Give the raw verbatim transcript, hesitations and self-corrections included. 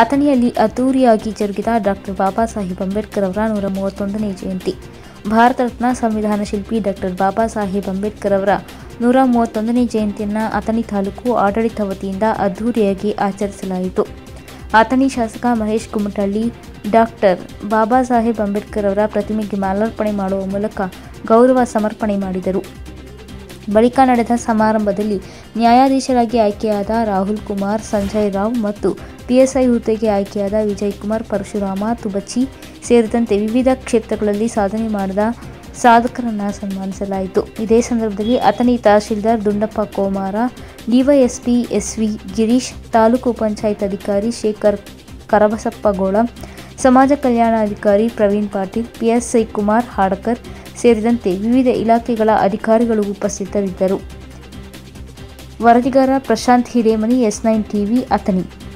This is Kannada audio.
ಅಥಣಿಯಲ್ಲಿ ಅದ್ದೂರಿಯಾಗಿ ಜರುಗಿದ ಡಾಕ್ಟರ್ ಬಾಬಾ ಸಾಹೇಬ್ ಅಂಬೇಡ್ಕರ್ ಅವರ ನೂರ ಮೂವತ್ತೊಂದನೇ ಜಯಂತಿ. ಭಾರತ ರತ್ನ ಸಂವಿಧಾನ ಶಿಲ್ಪಿ ಡಾಕ್ಟರ್ ಬಾಬಾ ಸಾಹೇಬ್ ಅಂಬೇಡ್ಕರ್ ಅವರ ನೂರ ಮೂವತ್ತೊಂದನೇ ಜಯಂತಿಯನ್ನು ಅಥಣಿ ತಾಲೂಕು ಆಡಳಿತ ವತಿಯಿಂದ ಅದ್ದೂರಿಯಾಗಿ ಆಚರಿಸಲಾಯಿತು. ಅಥಣಿ ಶಾಸಕ ಮಹೇಶ್ ಗುಮ್ಮಟಳ್ಳಿ ಡಾಕ್ಟರ್ ಬಾಬಾ ಸಾಹೇಬ್ ಅಂಬೇಡ್ಕರ್ ಅವರ ಪ್ರತಿಮೆಗೆ ಮಾಲಾರ್ಪಣೆ ಮಾಡುವ ಮೂಲಕ ಗೌರವ ಸಮರ್ಪಣೆ ಮಾಡಿದರು. ಬಳಿಕ ನಡೆದ ಸಮಾರಂಭದಲ್ಲಿ ನ್ಯಾಯಾಧೀಶರಾಗಿ ಆಯ್ಕೆಯಾದ ರಾಹುಲ್ ಕುಮಾರ್, ಸಂಜಯ್ ರಾವ್ ಮತ್ತು ಪಿಎಸ್ಐ ಹುದ್ದೆಗೆ ಆಯ್ಕೆಯಾದ ವಿಜಯಕುಮಾರ್ ಪರಶುರಾಮ ತುಬಚಿ ಸೇರಿದಂತೆ ವಿವಿಧ ಕ್ಷೇತ್ರಗಳಲ್ಲಿ ಸಾಧನೆ ಮಾಡಿದ ಸಾಧಕರನ್ನು ಸನ್ಮಾನಿಸಲಾಯಿತು. ಇದೇ ಸಂದರ್ಭದಲ್ಲಿ Athani tahsildar Dundappa Komara, DYSP S V Girish, taluk panchayat ಅಧಿಕಾರಿ ಶೇಕರ್ ಕರಬಸಪ್ಪಗೋಳ, ಸಮಾಜ ಕಲ್ಯಾಣಾಧಿಕಾರಿ ಪ್ರವೀಣ್ ಪಾಟೀಲ್, ಪಿಎಸ್ಐ ಕುಮಾರ್ ಹಾಡ್ಕರ್ ಸೇರಿದಂತೆ ವಿವಿಧ ಇಲಾಖೆಗಳ ಅಧಿಕಾರಿಗಳು ಉಪಸ್ಥಿತರಿದ್ದರು. ವರದಿಗಾರ Prashant Hiremani, S nine TV, Athani.